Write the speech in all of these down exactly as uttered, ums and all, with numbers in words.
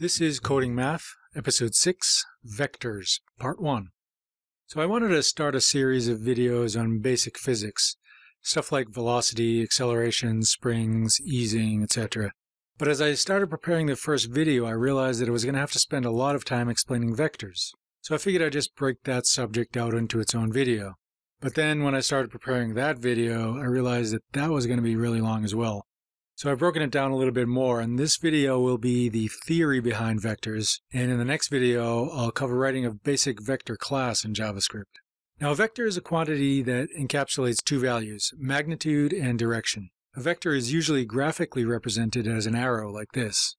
This is Coding Math, Episode six, Vectors, Part one. So I wanted to start a series of videos on basic physics, stuff like velocity, acceleration, springs, easing, et cetera. But as I started preparing the first video, I realized that I was going to have to spend a lot of time explaining vectors. So I figured I'd just break that subject out into its own video. But then when I started preparing that video, I realized that that was going to be really long as well. So I've broken it down a little bit more, and this video will be the theory behind vectors, and in the next video I'll cover writing a basic vector class in JavaScript. Now, a vector is a quantity that encapsulates two values, magnitude and direction. A vector is usually graphically represented as an arrow like this.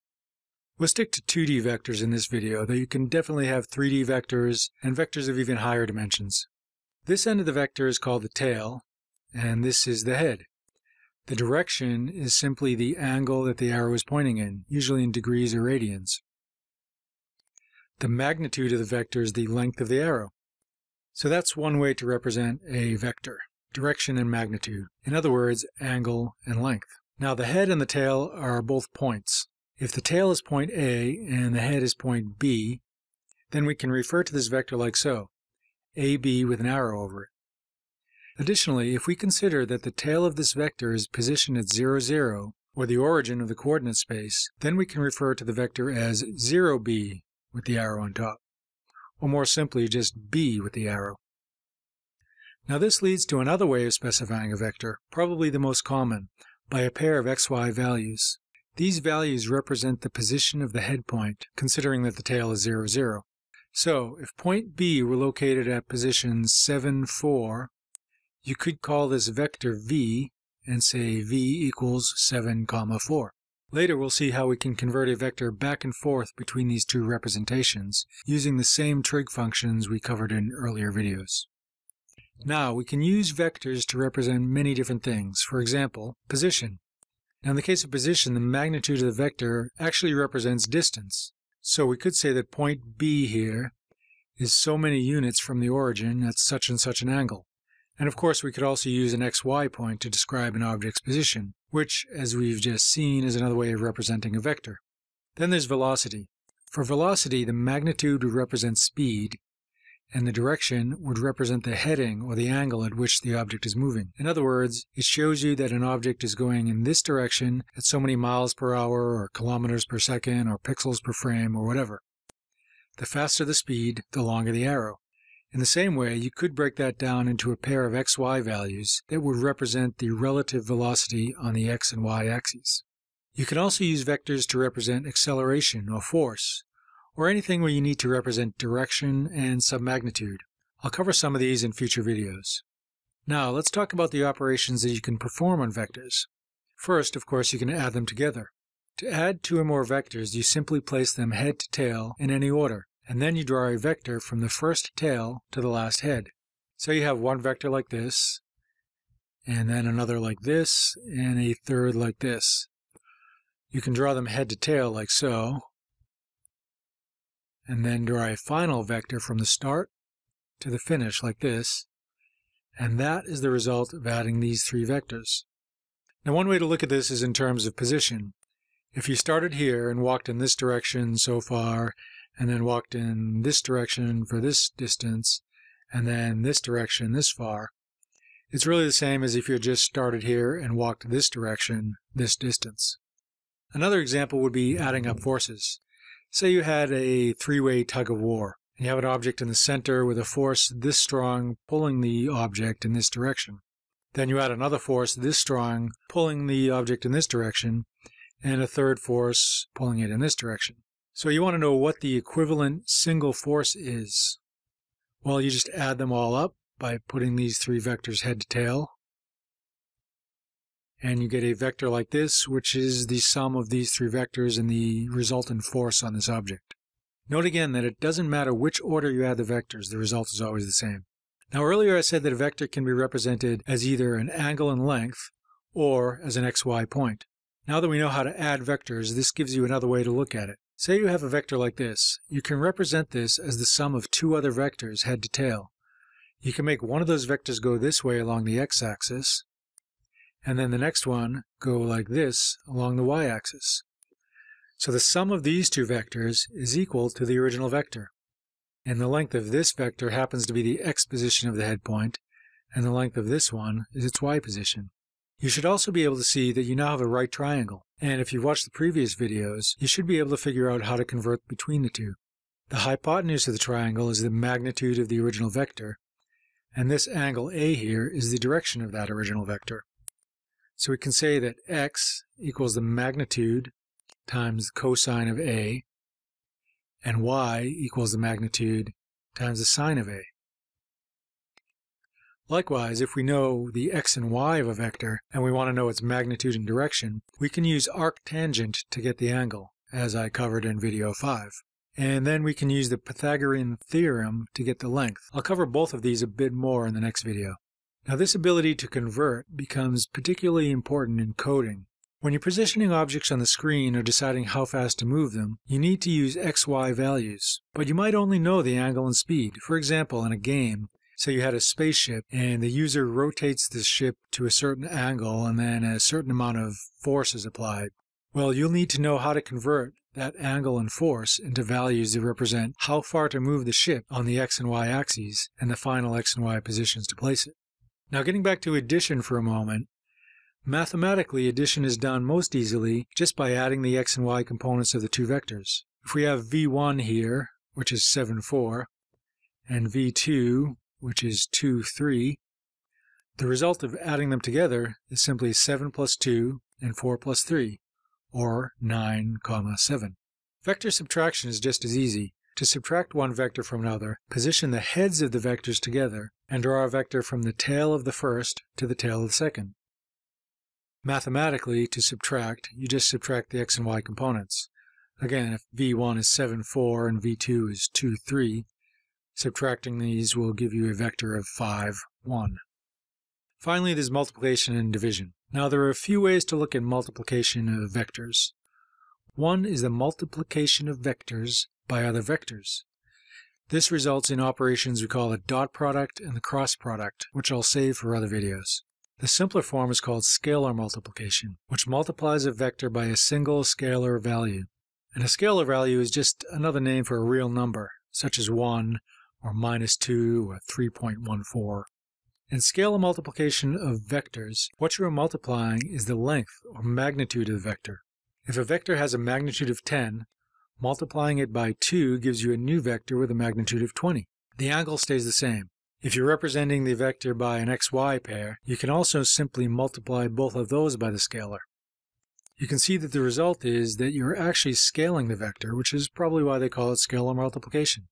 We'll stick to two D vectors in this video, though you can definitely have three D vectors and vectors of even higher dimensions. This end of the vector is called the tail, and this is the head. The direction is simply the angle that the arrow is pointing in, usually in degrees or radians. The magnitude of the vector is the length of the arrow. So that's one way to represent a vector, direction and magnitude. In other words, angle and length. Now, the head and the tail are both points. If the tail is point A and the head is point B, then we can refer to this vector like so, A B with an arrow over it. Additionally, if we consider that the tail of this vector is positioned at zero, zero, or the origin of the coordinate space, then we can refer to the vector as zero B with the arrow on top, or more simply just B with the arrow. Now, this leads to another way of specifying a vector, probably the most common, by a pair of x y values. These values represent the position of the head point, considering that the tail is zero, zero. So, if point B were located at position seven, four, you could call this vector V and say V equals seven, four. Later we'll see how we can convert a vector back and forth between these two representations using the same trig functions we covered in earlier videos. Now, we can use vectors to represent many different things. For example, position. Now, in the case of position, the magnitude of the vector actually represents distance. So we could say that point B here is so many units from the origin at such and such an angle. And of course, we could also use an x y point to describe an object's position, which, as we've just seen, is another way of representing a vector. Then there's velocity. For velocity, the magnitude would represent speed, and the direction would represent the heading or the angle at which the object is moving. In other words, it shows you that an object is going in this direction at so many miles per hour, or kilometers per second, or pixels per frame, or whatever. The faster the speed, the longer the arrow. In the same way, you could break that down into a pair of x y values that would represent the relative velocity on the x and y axes. You can also use vectors to represent acceleration or force, or anything where you need to represent direction and submagnitude. I'll cover some of these in future videos. Now, let's talk about the operations that you can perform on vectors. First, of course, you can add them together. To add two or more vectors, you simply place them head to tail in any order, and then you draw a vector from the first tail to the last head. So you have one vector like this, and then another like this, and a third like this. You can draw them head to tail like so, and then draw a final vector from the start to the finish like this, and that is the result of adding these three vectors. Now, one way to look at this is in terms of position. If you started here and walked in this direction so far, and then walked in this direction for this distance, and then this direction this far, it's really the same as if you just started here and walked this direction this distance. Another example would be adding up forces. Say you had a three-way tug-of-war, and you have an object in the center with a force this strong pulling the object in this direction. Then you add another force this strong pulling the object in this direction, and a third force pulling it in this direction. So you want to know what the equivalent single force is. Well, you just add them all up by putting these three vectors head to tail, and you get a vector like this, which is the sum of these three vectors and the resultant force on this object. Note again that it doesn't matter which order you add the vectors, the result is always the same. Now, earlier I said that a vector can be represented as either an angle in length or as an x y point. Now that we know how to add vectors, this gives you another way to look at it. Say you have a vector like this. You can represent this as the sum of two other vectors head to tail. You can make one of those vectors go this way along the x-axis, and then the next one go like this along the y-axis. So the sum of these two vectors is equal to the original vector. And the length of this vector happens to be the x position of the head point, and the length of this one is its y position. You should also be able to see that you now have a right triangle, and if you watched the previous videos, you should be able to figure out how to convert between the two. The hypotenuse of the triangle is the magnitude of the original vector, and this angle A here is the direction of that original vector. So we can say that x equals the magnitude times the cosine of A, and y equals the magnitude times the sine of A. Likewise, if we know the x and y of a vector, and we want to know its magnitude and direction, we can use arctangent to get the angle, as I covered in video five. And then we can use the Pythagorean theorem to get the length. I'll cover both of these a bit more in the next video. Now, this ability to convert becomes particularly important in coding. When you're positioning objects on the screen or deciding how fast to move them, you need to use X Y values. But you might only know the angle and speed. For example, in a game, say you had a spaceship and the user rotates the ship to a certain angle and then a certain amount of force is applied. Well, you'll need to know how to convert that angle and force into values that represent how far to move the ship on the X and Y axes and the final X and Y positions to place it. Now, getting back to addition for a moment, mathematically, addition is done most easily just by adding the x and y components of the two vectors. If we have v one here, which is seven, four, and v two, which is two, three, the result of adding them together is simply seven plus two and four plus three, or nine, seven. Vector subtraction is just as easy. To subtract one vector from another, position the heads of the vectors together and draw a vector from the tail of the first to the tail of the second. Mathematically, to subtract, you just subtract the x and y components. Again, if v one is seven, four and v two is two, three, subtracting these will give you a vector of five, one. Finally, there's multiplication and division. Now, there are a few ways to look at multiplication of vectors. One is the multiplication of vectors by other vectors. This results in operations we call the dot product and the cross product, which I'll save for other videos. The simpler form is called scalar multiplication, which multiplies a vector by a single scalar value. And a scalar value is just another name for a real number, such as one, or minus two, or three point one four. In scalar multiplication of vectors, what you are multiplying is the length or magnitude of the vector. If a vector has a magnitude of ten, multiplying it by two gives you a new vector with a magnitude of twenty. The angle stays the same. If you're representing the vector by an x y pair, you can also simply multiply both of those by the scalar. You can see that the result is that you're actually scaling the vector, which is probably why they call it scalar multiplication.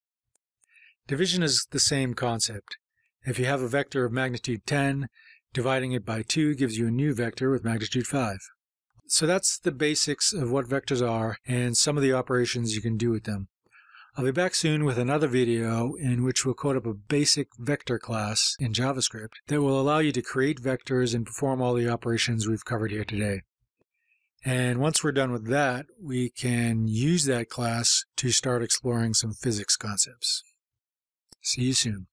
Division is the same concept. If you have a vector of magnitude ten, dividing it by two gives you a new vector with magnitude five. So that's the basics of what vectors are and some of the operations you can do with them. I'll be back soon with another video in which we'll code up a basic vector class in JavaScript that will allow you to create vectors and perform all the operations we've covered here today. And once we're done with that, we can use that class to start exploring some physics concepts. See you soon.